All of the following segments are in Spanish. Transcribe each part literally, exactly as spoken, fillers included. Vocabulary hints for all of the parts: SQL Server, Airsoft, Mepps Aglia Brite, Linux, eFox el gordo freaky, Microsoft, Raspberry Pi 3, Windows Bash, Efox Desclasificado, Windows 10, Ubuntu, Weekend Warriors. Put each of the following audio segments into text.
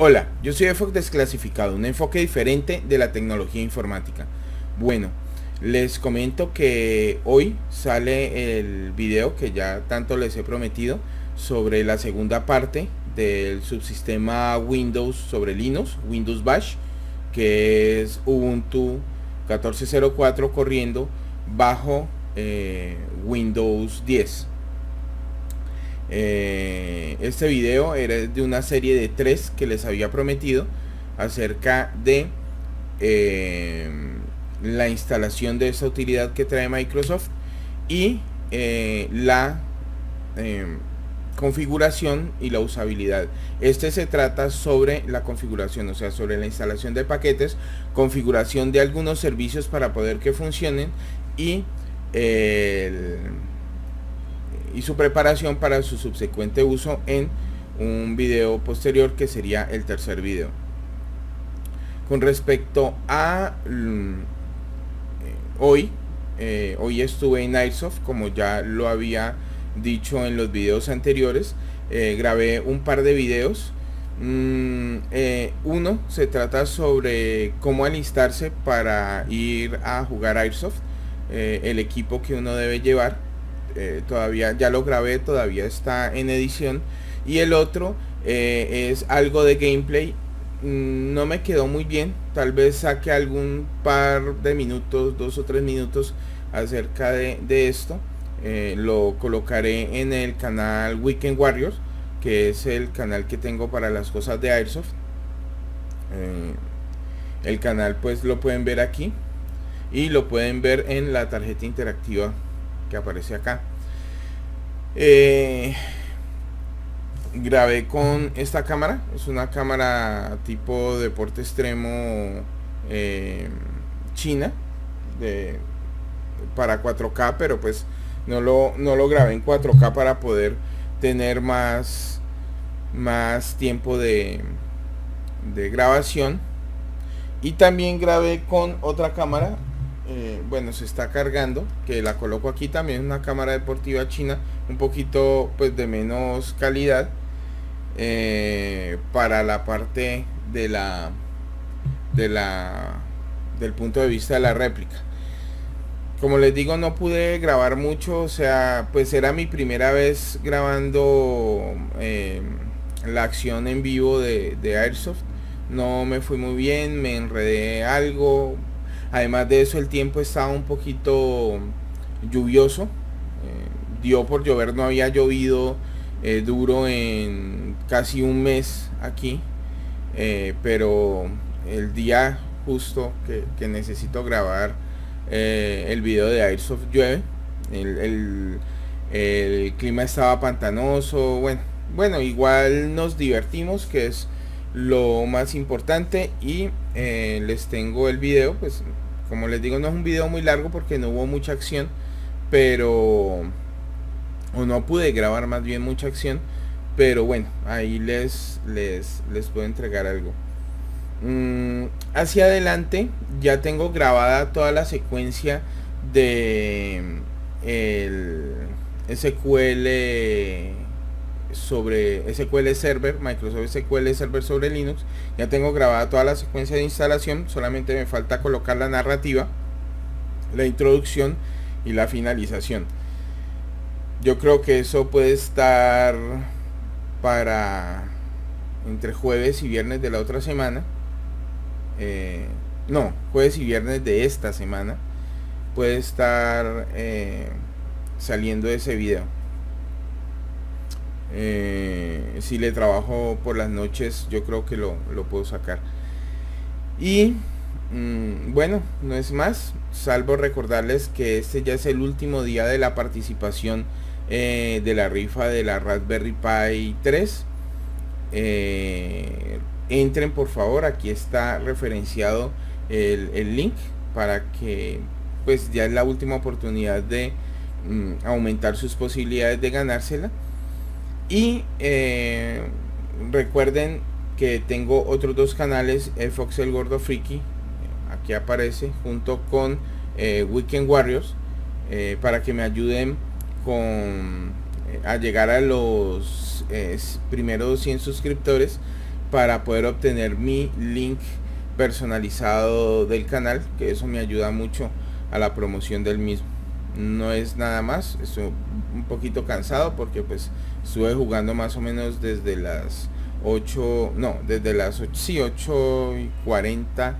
Hola, yo soy Efox Desclasificado, un enfoque diferente de la tecnología informática. Bueno, les comento que hoy sale el video que ya tanto les he prometido sobre la segunda parte del subsistema Windows sobre Linux, Windows Bash, que es Ubuntu catorce punto cero cuatro corriendo bajo eh, Windows diez. Eh, este video era de una serie de tres que les había prometido acerca de eh, la instalación de esta utilidad que trae Microsoft y eh, la eh, configuración y la usabilidad. Este se trata sobre la configuración, o sea, sobre la instalación de paquetes, configuración de algunos servicios para poder que funcionen y eh, el y su preparación para su subsecuente uso en un video posterior, que sería el tercer video. Con respecto a mm, hoy eh, hoy estuve en Airsoft, como ya lo había dicho en los videos anteriores. Eh, grabé un par de videos. Mm, eh, uno se trata sobre cómo alistarse para ir a jugar Airsoft, eh, el equipo que uno debe llevar. Eh, todavía ya lo grabé, todavía está en edición. Y el otro eh, es algo de gameplay. Mm, no me quedó muy bien, tal vez saque algún par de minutos, dos o tres minutos acerca de, de esto. Eh, lo colocaré en el canal Weekend Warriors, que es el canal que tengo para las cosas de Airsoft. Eh, el canal pues lo pueden ver aquí y lo pueden ver en la tarjeta interactiva que aparece acá. Eh, grabé con esta cámara, es una cámara tipo deporte extremo, eh, china, de, para cuatro K, pero pues no lo, no lo grabé en cuatro K para poder tener más, más tiempo de, de grabación. Y también grabé con otra cámara. Eh, bueno, se está cargando, que la coloco aquí también, una cámara deportiva china, un poquito pues de menos calidad, eh, para la parte de la de la del punto de vista de la réplica. Como les digo, no pude grabar mucho, o sea, pues era mi primera vez grabando eh, la acción en vivo de, de Airsoft. No me fui muy bien, me enredé algo. Además de eso, el tiempo estaba un poquito lluvioso. Eh, dio por llover, no había llovido eh, duro en casi un mes aquí. Eh, pero el día justo que, que necesito grabar eh, el video de Airsoft llueve. El, el, el clima estaba pantanoso. Bueno, bueno, igual nos divertimos, que es lo más importante. Y eh, les tengo el video, pues como les digo, no es un video muy largo porque no hubo mucha acción, pero o no pude grabar más bien mucha acción, pero bueno, ahí les les, les puedo entregar algo. Mm, hacia adelante ya tengo grabada toda la secuencia de el S Q L sobre S Q L Server, Microsoft S Q L Server sobre Linux. Ya tengo grabada toda la secuencia de instalación, solamente me falta colocar la narrativa, la introducción y la finalización. Yo creo que eso puede estar para entre jueves y viernes de la otra semana. Eh, no, jueves y viernes de esta semana puede estar eh, saliendo ese video. Eh, si le trabajo por las noches, yo creo que lo, lo puedo sacar. Y mm, bueno, no es más, salvo recordarles que este ya es el último día de la participación eh, de la rifa de la Raspberry Pi tres. Eh, entren por favor, aquí está referenciado el, el link, para que pues ya es la última oportunidad de mm, aumentar sus posibilidades de ganársela. Y eh, recuerden que tengo otros dos canales, eFox el gordo freaky, aquí aparece, junto con eh, Weekend Warriors, eh, para que me ayuden con, eh, a llegar a los eh, primeros cien suscriptores. para poder obtener mi link personalizado del canal, que eso me ayuda mucho a la promoción del mismo. No es nada más, estoy un poquito cansado porque pues estuve jugando más o menos desde las ocho, no, desde las ocho, sí, ocho y cuarenta,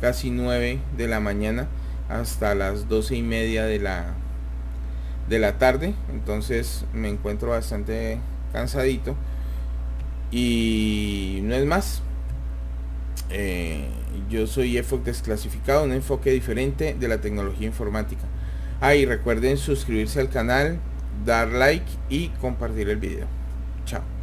casi nueve de la mañana hasta las doce y media de la, de la tarde. Entonces me encuentro bastante cansadito y no es más. Eh, yo soy Efox Desclasificado, un enfoque diferente de la tecnología informática. Ah, y recuerden suscribirse al canal, dar like y compartir el video. Chao.